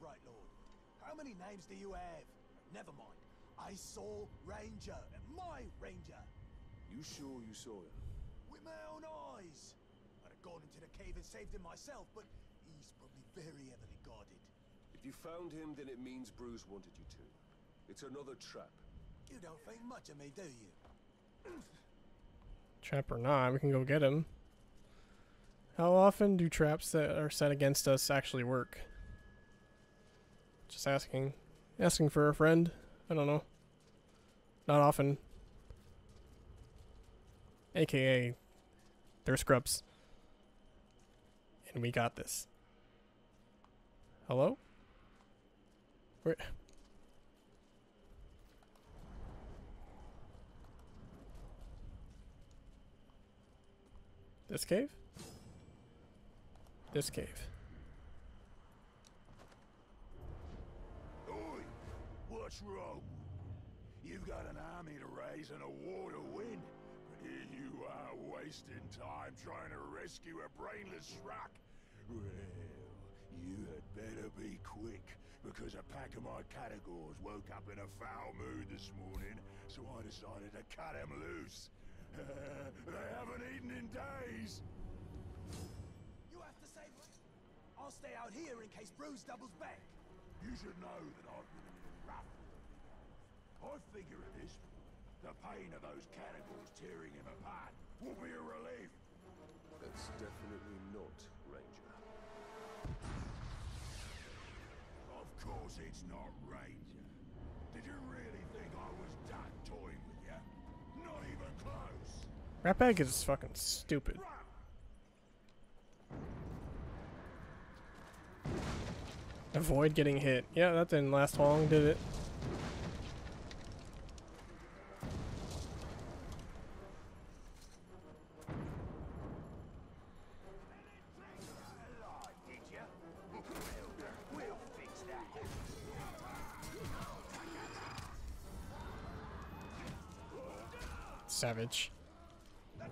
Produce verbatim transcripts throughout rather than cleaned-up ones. Right Lord. How many names do you have? Never mind. I saw Ranger, my Ranger. You sure you saw him? With my own eyes. I'd have gone into the cave and saved him myself, but he's probably very heavily guarded. If you found him, then it means Bruz wanted you to. It's another trap. You don't think much of me, do you? Trap or not, we can go get him. How often do traps that are set against us actually work? Just asking. Asking for a friend? I don't know. Not often. A K A they're scrubs. And we got this. Hello? Where? This cave? This cave. Oi! What's wrong? You've got an army to raise and a war to win. But here you are wasting time trying to rescue a brainless rock. Well, you had better be quick, because a pack of my Caragors woke up in a foul mood this morning, so I decided to cut them loose. Uh, they haven't eaten in days. You have to save me. I'll stay out here in case Bruz doubles back. You should know that I've been a bit rough. I figure at this point, the pain of those cannibals tearing him apart will be a relief. That's definitely not Ranger. Of course it's not Ranger. Did you really think I was done toying with you? Not even close. Ratbag is fucking stupid. Avoid getting hit. Yeah, that didn't last long, did it? Savage. Was it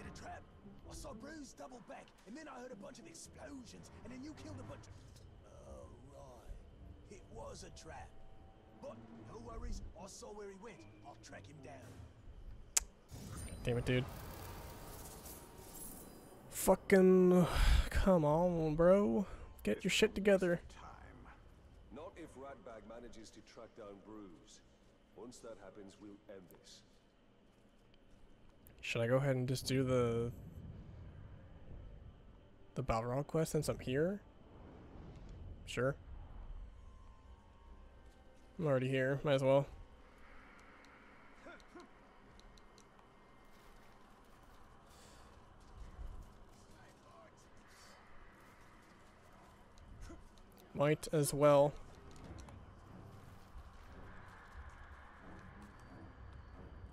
a trap? I saw Bruz double back, and then I heard a bunch of explosions, and then you killed a bunch of... Oh, right. It was a trap. But no worries, I saw where he went. I'll track him down. Damn it, dude. Fucking come on, bro. Get your shit together. Not if Ratbag manages to track down Bruz. Once that happens, we'll end this. Should I go ahead and just do the the Balrog quest since I'm here? Sure. I'm already here, might as well. Might as well.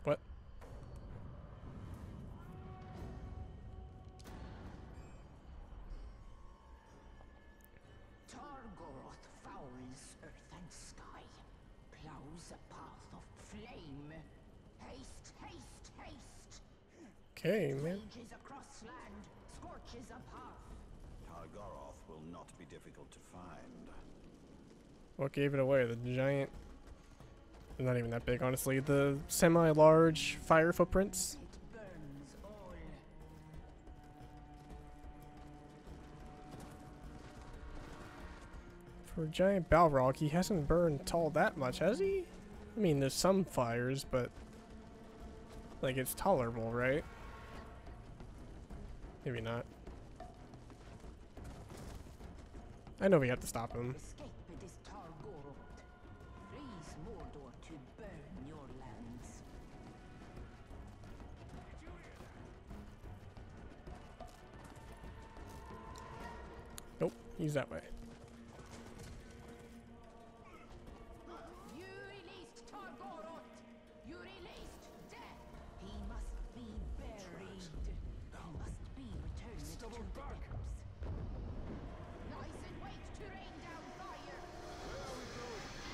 What? Tar Goroth fouls earth and sky, plows a path of flame. Haste, haste, haste. Okay, man. Rages across land, scorches a path. Golgoroth will not be difficult to find. What gave it away? The giant, not even that big, honestly. The semi-large fire footprints. It burns all. For a giant Balrog, he hasn't burned tall that much, has he? I mean, there's some fires, but like it's tolerable, right? Maybe not. I know we have to stop him. Escape with this Tar Goroth. Freeze Mordor to burn your lands. Nope, he's that way. You released Tar Goroth. You released death. He must be buried. No. He must be returned. Stop to the depths. Nice and wait to rain down fire. Where are we going?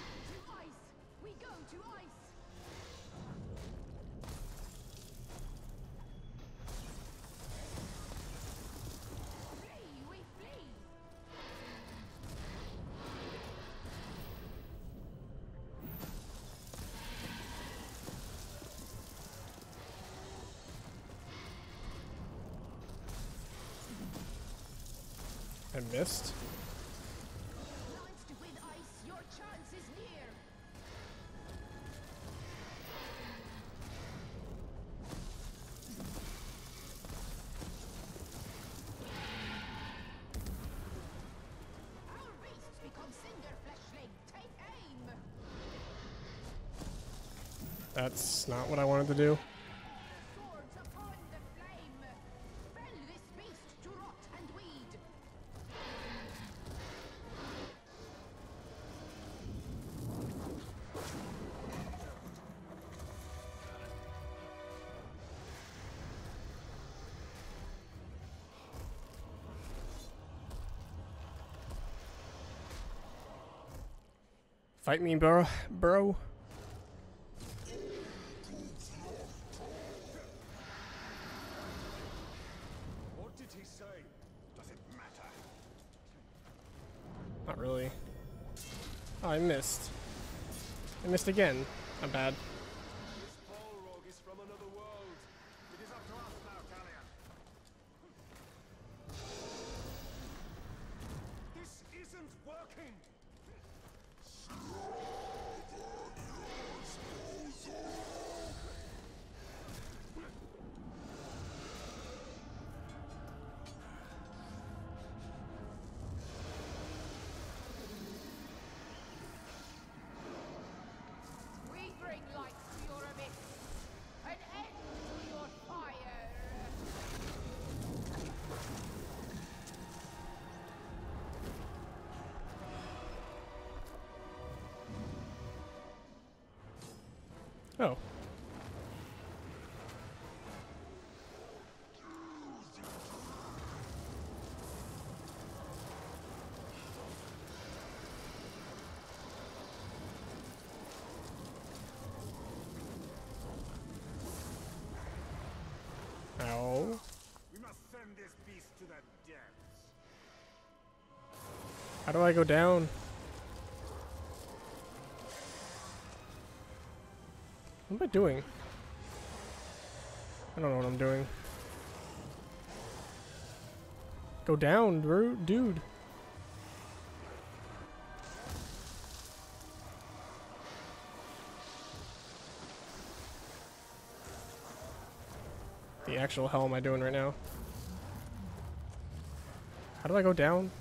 I missed. That's not what I wanted to do. Fight me, bro. Bro. I missed. I missed again. I'm bad. This Balrog is from another world. It is up to us now, Talion. This isn't working. Oh. Ow. We must send this beast to the depths. How do I go down? What am I doing? I don't know what I'm doing. Go down, bro, dude. The actual hell am I doing right now? How do I go down?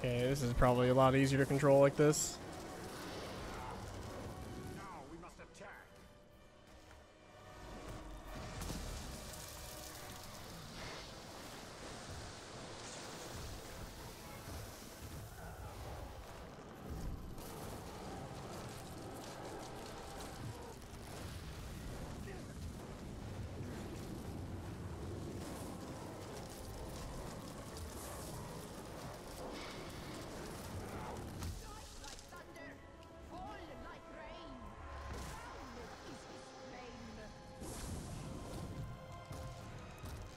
Okay, this is probably a lot easier to control like this. Now we must attack.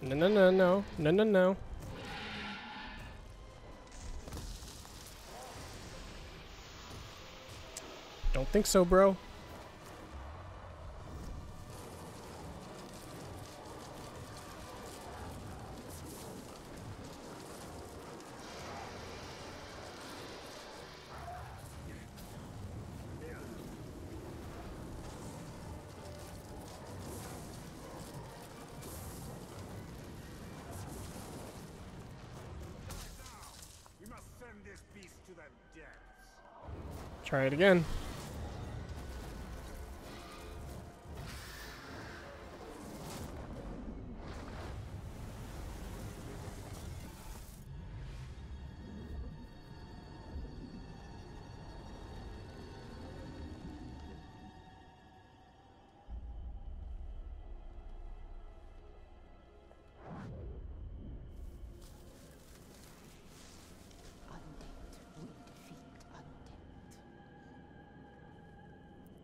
No, no, no, no, no, no, no. Don't think so, bro. Try it again.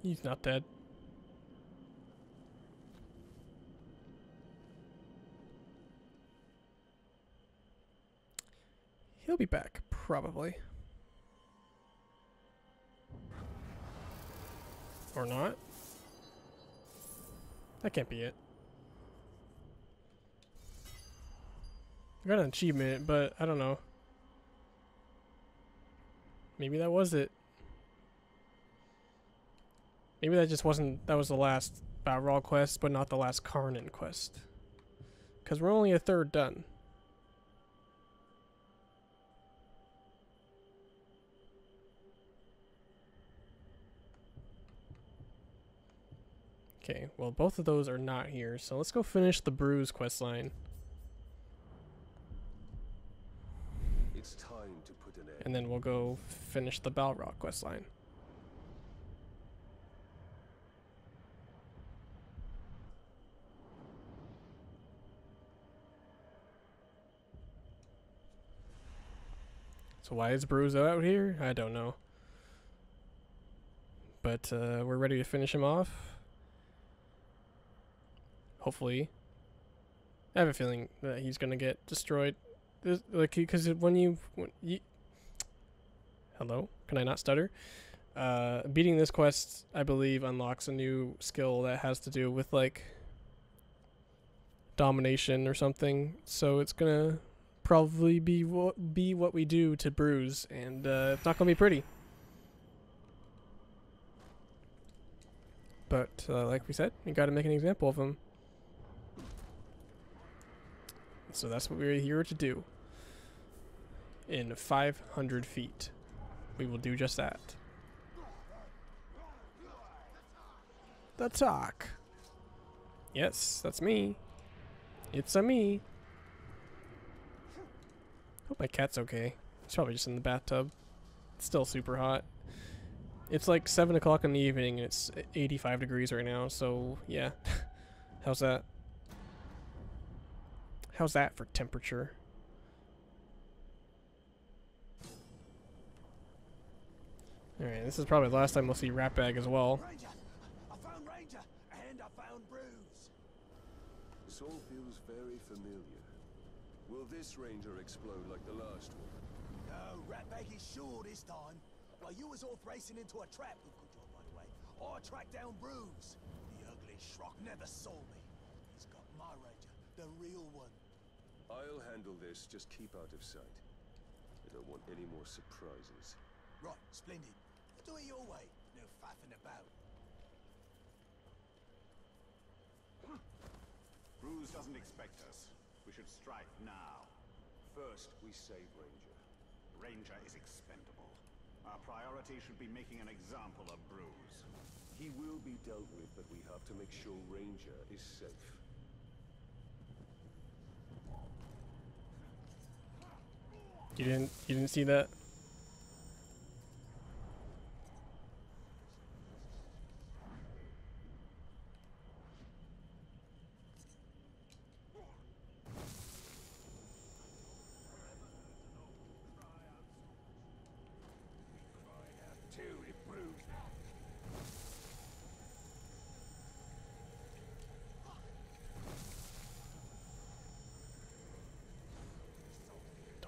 He's not dead. he'll be back, probably. Or not. That can't be it. I got an achievement, but I don't know. Maybe that was it. Maybe that just wasn't, that was the last Balrog quest, but not the last Carnan quest. Because we're only a third done. Okay, well both of those are not here, so let's go finish the Bruz questline. It's time to put an end. And then we'll go finish the Balrog questline. So why is Bruz out here? I don't know. But uh, we're ready to finish him off. Hopefully. I have a feeling that he's gonna get destroyed. There's, like, because when you, when you... Hello? Can I not stutter? Uh, beating this quest, I believe, unlocks a new skill that has to do with, like, domination or something. So it's gonna probably be what, be what we do to Bruz, and uh, it's not gonna be pretty. But, uh, like we said, you gotta make an example of him. So that's what we're here to do. In five hundred feet, we will do just that. The talk. Yes, that's me. It's a me. Hope my cat's okay. It's probably just in the bathtub. It's still super hot. It's like seven o'clock in the evening, and it's eighty-five degrees right now. So yeah, how's that? How's that for temperature? Alright, this is probably the last time we'll see Ratbag as well. Ranger! I found Ranger! And I found Bruz! This all feels very familiar. Will this Ranger explode like the last one? No, Ratbag is sure this time. While you was off racing into a trap, with good job by the way, I tracked down Bruz. The ugly shrock never saw me. He's got my Ranger, the real one. I'll handle this, just keep out of sight. I don't want any more surprises. Right, splendid. Do it your way, no faffing about. Bruz doesn't expect us. We should strike now. First, we save Ranger. Ranger is expendable. Our priority should be making an example of Bruz. He will be dealt with, but we have to make sure Ranger is safe. You didn't, you didn't see that?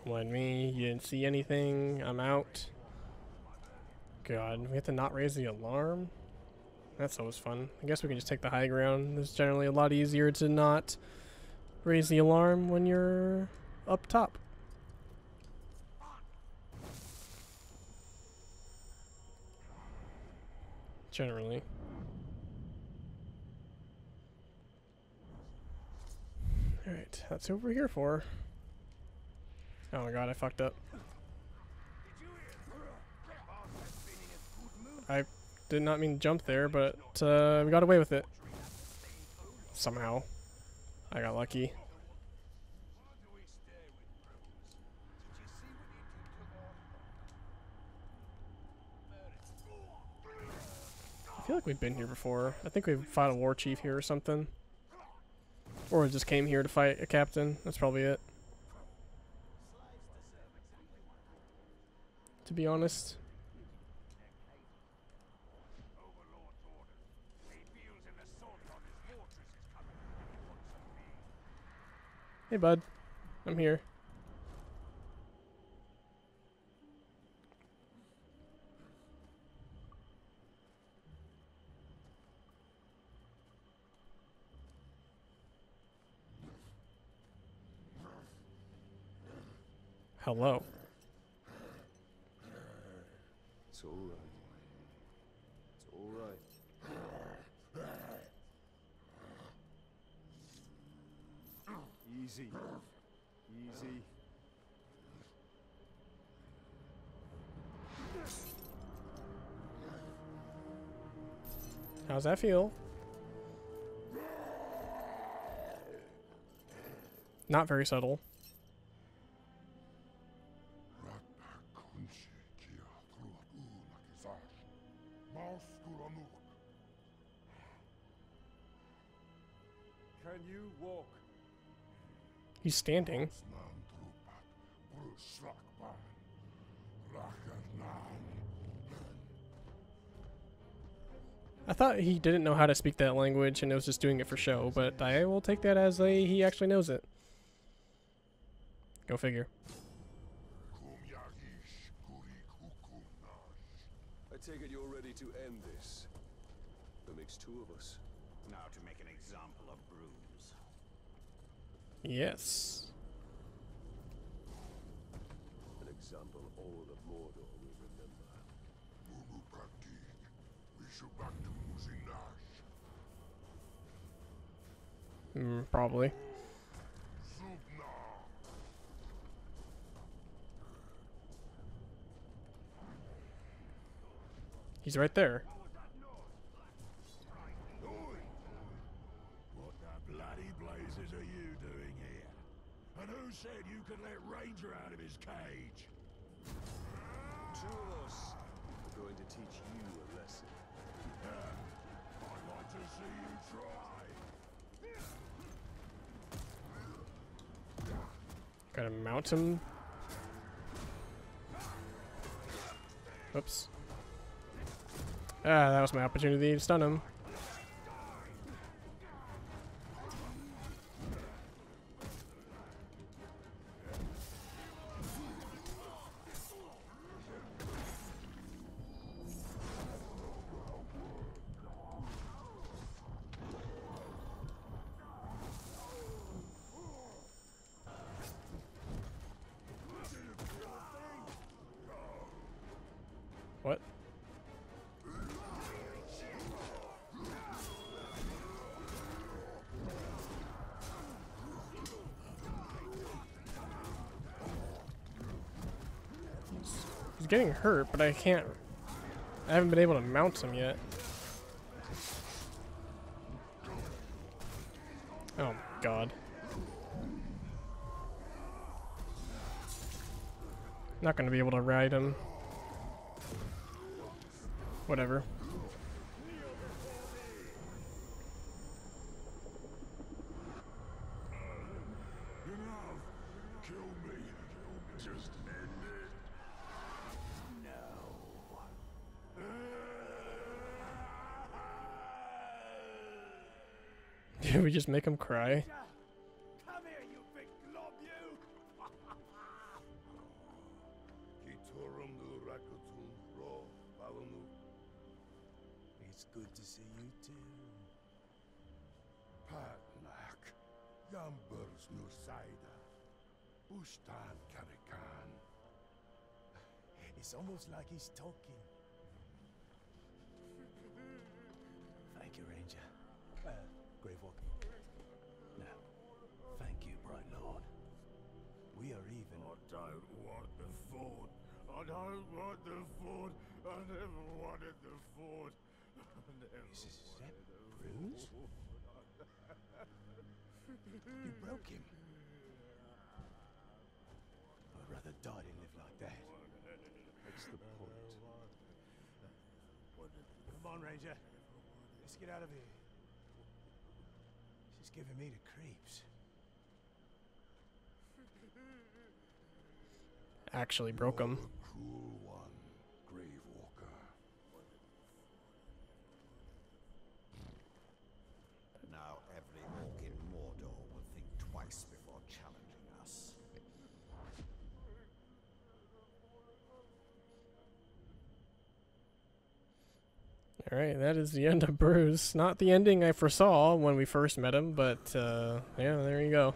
Mind me, you didn't see anything. I'm out. God, we have to not raise the alarm? That's always fun. I guess we can just take the high ground. It's generally a lot easier to not raise the alarm when you're up top. Generally. Alright, that's what we're here for. Oh my god, I fucked up. I did not mean to jump there, but uh, we got away with it. Somehow. I got lucky. I feel like we've been here before. I think we've fought a war chief here or something. Or just came here to fight a captain. That's probably it. To be honest. Hey bud, I'm here. Hello. It's all right. It's all right. Easy. Easy. How's that feel? Not very subtle. Can you walk? He's standing. I thought he didn't know how to speak that language and it was just doing it for show, but I will take that as a he actually knows it. Go figure. I take it you're ready to end this. That makes two of us. Now to make an example of Bruz. Yes. An example all of Mordor will remember. We should back to using Nash. Mm, probably. He's right there. What the bloody blazes are you doing here? And who said you could let Ranger out of his cage? Two of us are going to teach you a lesson. I'd like to see you try. Gotta mount him. Oops. Ah, that was my opportunity to stun him. What? Getting hurt, but I can't. I haven't been able to mount him yet. Oh God! Not gonna be able to ride him. Whatever. Did we just make him cry? Come here, you big glob, you! It's good to see you too. Patnak, Yambers no Saida, Bushtan Karakan. It's almost like he's talking. Thank you, Ranger. Uh, Gravewalker. Now, thank you, Bright Lord. We are even. I don't want the fort. I don't want the fort. I never wanted the fort. I never is this Bruz? You broke him. I'd rather die than live like that. That's the point. Come on, Ranger. Let's get out of here. It's giving me the creeps. Actually broke him. Cruel one, Grave Walker. Now every orc in Mordor will think twice before challenging us. Alright, that is the end of Bruz. Not the ending I foresaw when we first met him, but uh, yeah, there you go.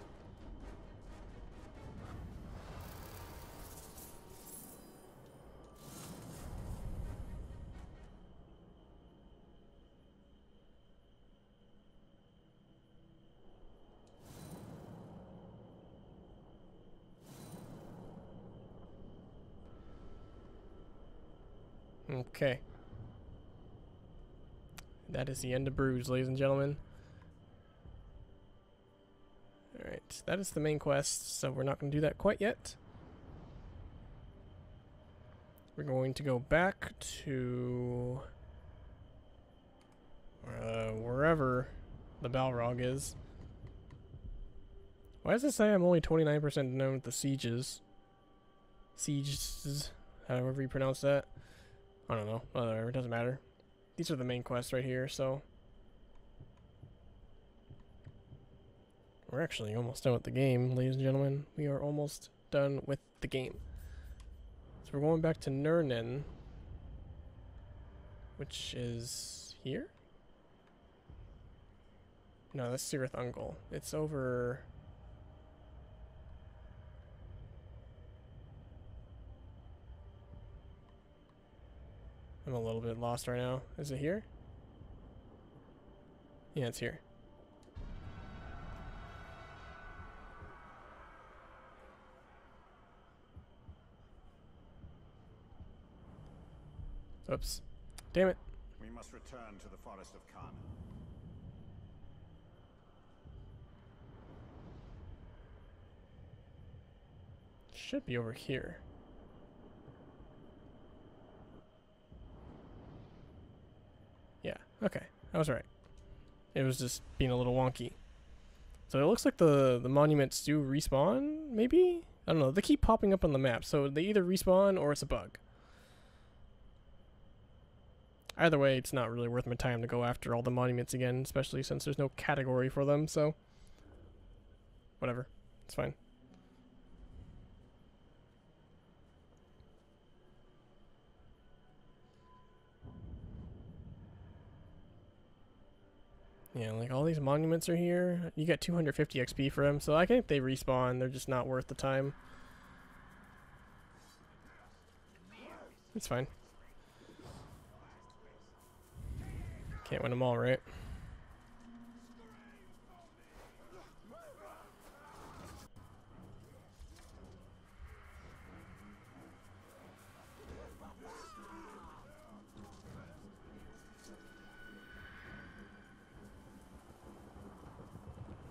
Okay. That is the end of Bruz, ladies and gentlemen. Alright, that is the main quest, so we're not going to do that quite yet. We're going to go back to uh, wherever the Balrog is. Why does it say I'm only twenty-nine percent known with the sieges? Sieges, however you pronounce that. I don't know, whatever, it doesn't matter. These are the main quests right here, so. We're actually almost done with the game, ladies and gentlemen. We are almost done with the game. So we're going back to Nurnen, which is here? No, that's Sirith Ungol. It's over. I'm a little bit lost right now. Is it here? Yeah, it's here. Oops. Damn it. We must return to the forest of Khan. Should be over here. Yeah, okay. I was right. It was just being a little wonky. So it looks like the, the monuments do respawn, maybe? I don't know. They keep popping up on the map, so they either respawn or it's a bug. Either way, it's not really worth my time to go after all the monuments again, especially since there's no category for them, so whatever. It's fine. Yeah, like all these monuments are here. You get two hundred fifty X P for them, so I think they respawn. They're just not worth the time. It's fine. Can't win them all, right?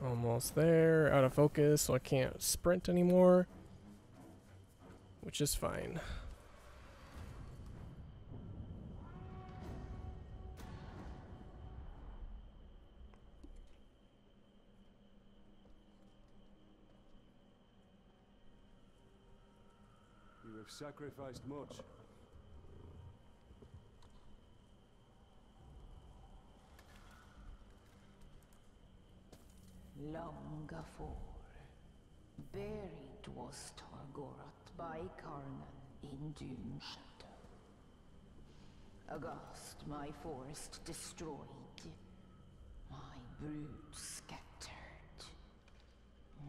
Almost there, out of focus, so I can't sprint anymore, which is fine. You have sacrificed much. Long afore, buried was Tar Goroth by Carnan in Doomshadow. Aghast my forest destroyed, my brood scattered.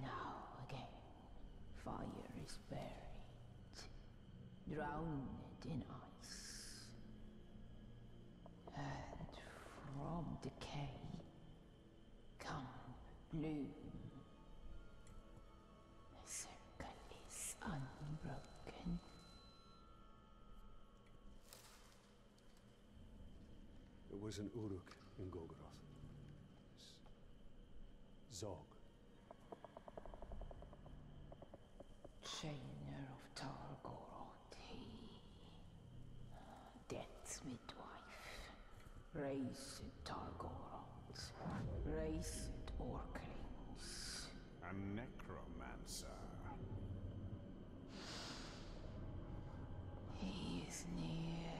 Now again, fire is buried, drowned in ice. And from decay, come Bloom. The circle is unbroken. There was an Uruk in Golgoroth. Zog. Chainer of Tar Goroth, he. Death's midwife. Raised Tar Goroth. Raised Orklings. A necromancer. He is near.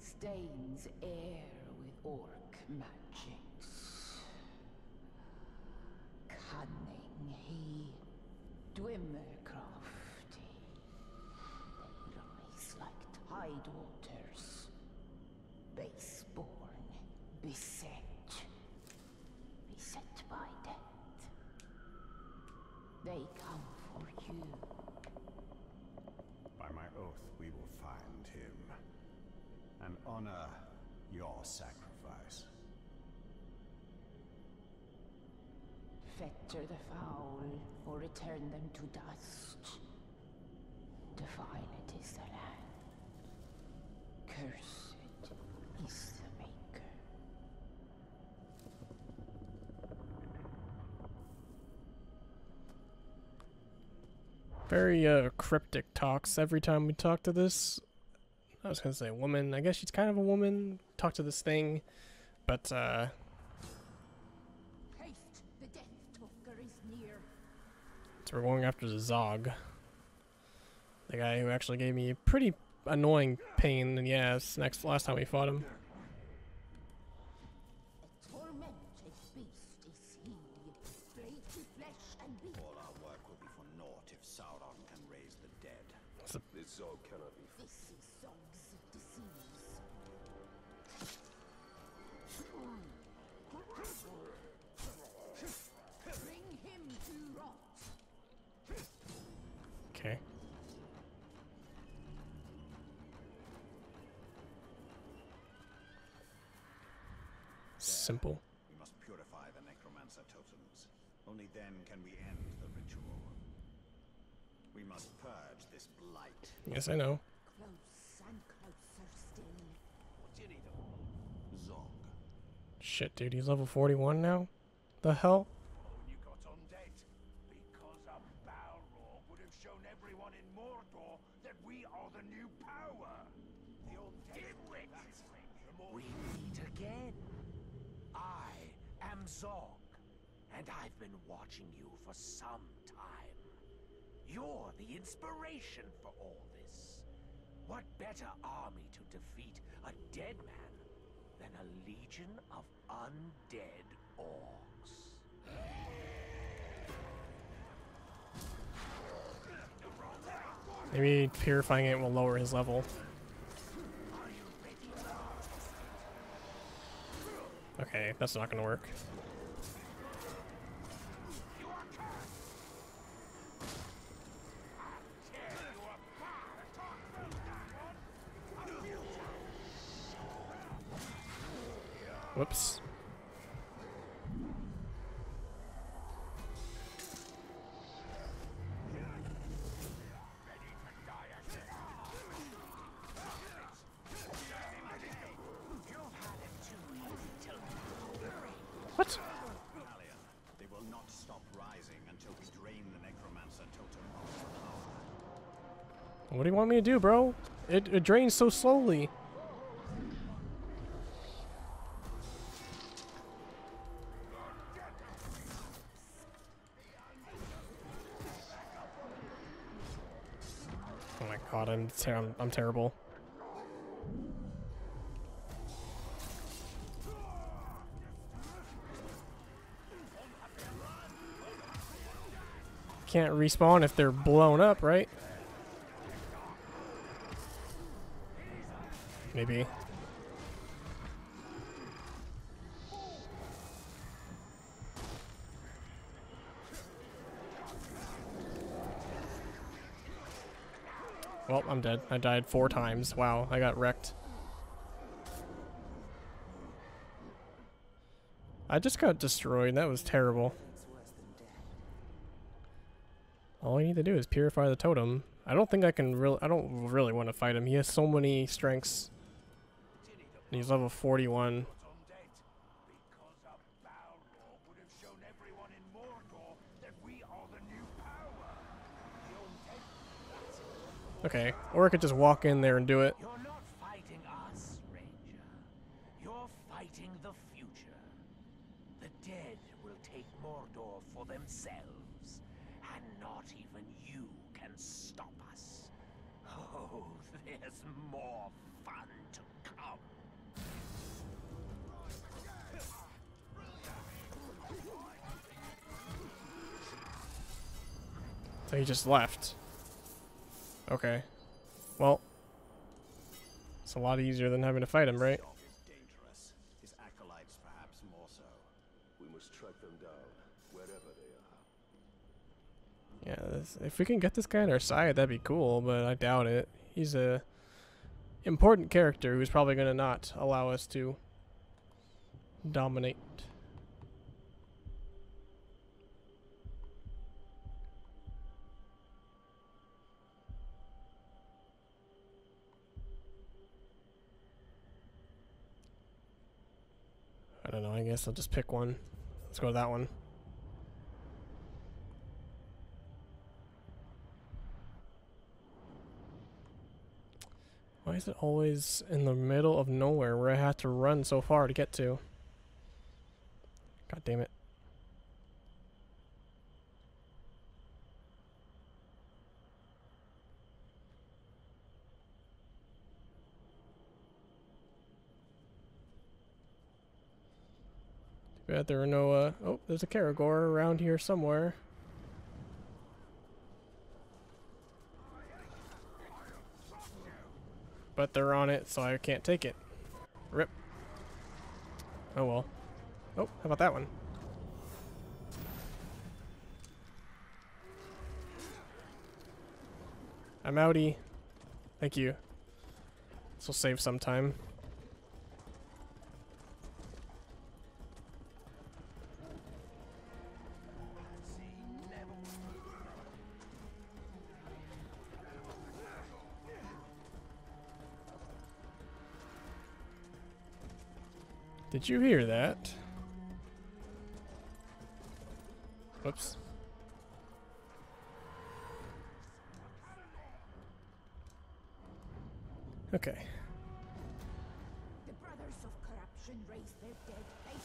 Stains air with orc magics. Cunning he, Dwimmer crafty. They rise like tide waters. Baseborn, beset. By death, they come for you. By my oath, we will find him and honor your sacrifice. Fetter the fowl, or return them to dust. Defile it is the land. Cursed is the maker. Very uh, cryptic talks every time we talk to this. I was gonna say woman. I guess she's kind of a woman. Talk to this thing, but uh. Haste, the death talker is near. So we're going after the Zog. The guy who actually gave me a pretty annoying pain, and yeah, it's next last time we fought him. A tormented beast is he, prey to flesh and beast. All our work will be for naught if Sauron can raise the dead. A, this Zog cannot be. This is Zog's disease. Bring him to rot. Okay. Simple. We must purify the necromancer totems. Only then can we end the ritual. We must purge this blight. Yes, I know. Close and closer still. What do you need of all? Zog. Shit, dude, he's level forty-one now? The hell? You got undead because a Balrog would have shown everyone in Mordor that we are the new power. The old dimwit. We meet again. I am Zog, and I've been watching you for some time. You're the inspiration for all this. What better army to defeat a dead man than a legion of undead orcs? Maybe purifying it will lower his level. Okay, that's not gonna work. Whoops. What? They will not stop rising until we drain the necromancer totem. What do you want me to do, bro? It, it drains so slowly. Oh my god, I'm ter I'm, I'm terrible. Can't respawn if they're blown up, right? Maybe. Well, I'm dead. I died four times. Wow, I got wrecked. I just got destroyed. That was terrible. All I need to do is purify the totem. I don't think I can really. I don't really want to fight him. He has so many strengths. And he's level forty-one. Okay, or I could just walk in there and do it. You're not fighting us, Ranger. You're fighting the future. The dead will take Mordor for themselves. Not even you can stop us. Oh, there's more fun to come. So he just left. Okay. Well, it's a lot easier than having to fight him, right? His acolytes, perhaps more so. We must track them down wherever they are. Yeah, this, if we can get this guy on our side, that'd be cool, but I doubt it. He's a important character who's probably going to not allow us to dominate. don't know. I guess I'll just pick one. Let's go to that one. Why is it always in the middle of nowhere where I have to run so far to get to? God damn it. Too bad there are no, uh, oh, there's a Caragor around here somewhere. But they're on it, so I can't take it. Rip. Oh well. Oh, how about that one? I'm outie. Thank you. This will save some time. Did you hear that? Whoops. Okay. The brothers of corruption raise their dead face. face.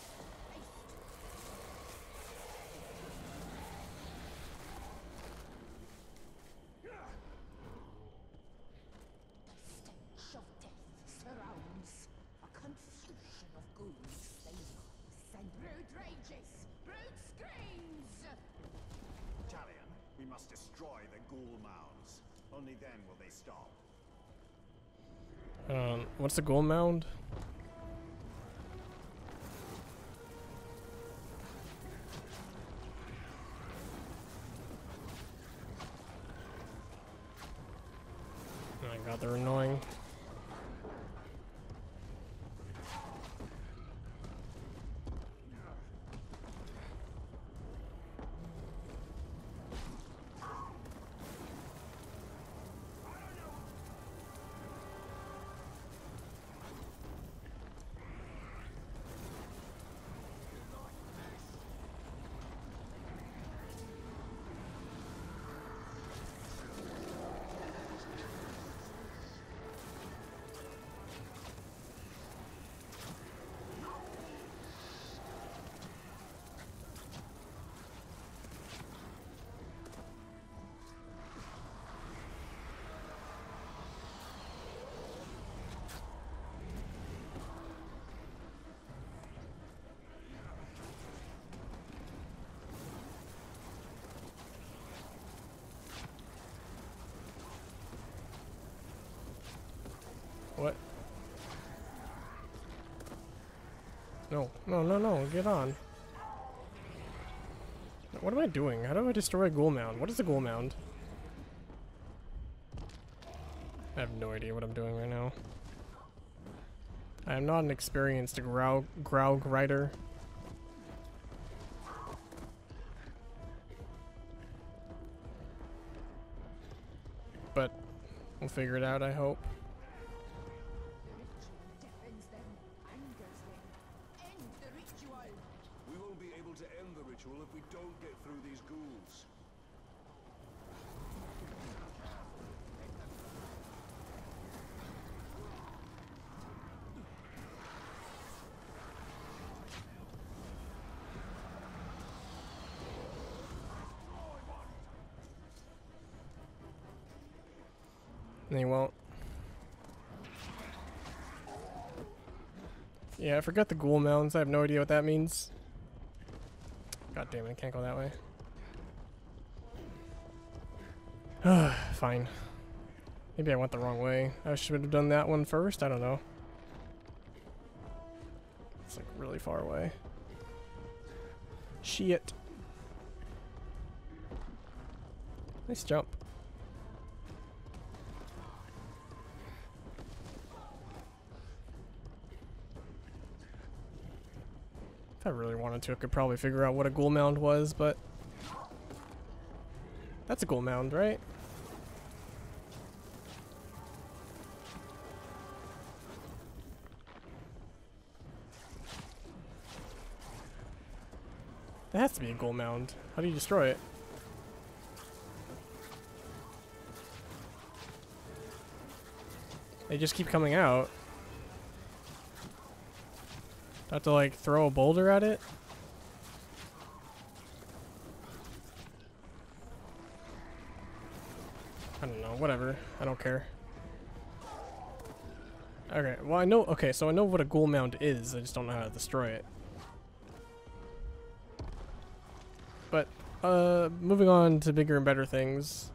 The stench of death surrounds. A confusion of ghouls, slavers, and rude rages, rude screams! Talion, we must destroy the ghoul mounds. Only then will they stop. Um, what's the ghoul mound? Oh my god, they're annoying. What? No, no, no, no, get on. What am I doing? How do I destroy a ghoul mound? What is a ghoul mound? I have no idea what I'm doing right now. I am not an experienced graug, graug rider. But we'll figure it out, I hope. They won't. Yeah, I forgot the ghoul mounds. I have no idea what that means. God damn it, I can't go that way. Fine. Maybe I went the wrong way. I should have done that one first. I don't know. It's like really far away. Shit. Nice jump. If I really wanted to, I could probably figure out what a ghoul mound was, but that's a ghoul mound, right? There has to be a gold mound. How do you destroy it? They just keep coming out. I have to like throw a boulder at it? I don't know, whatever. I don't care. Okay, well I know, okay, so I know what a ghoul mound is, I just don't know how to destroy it. But, uh, moving on to bigger and better things.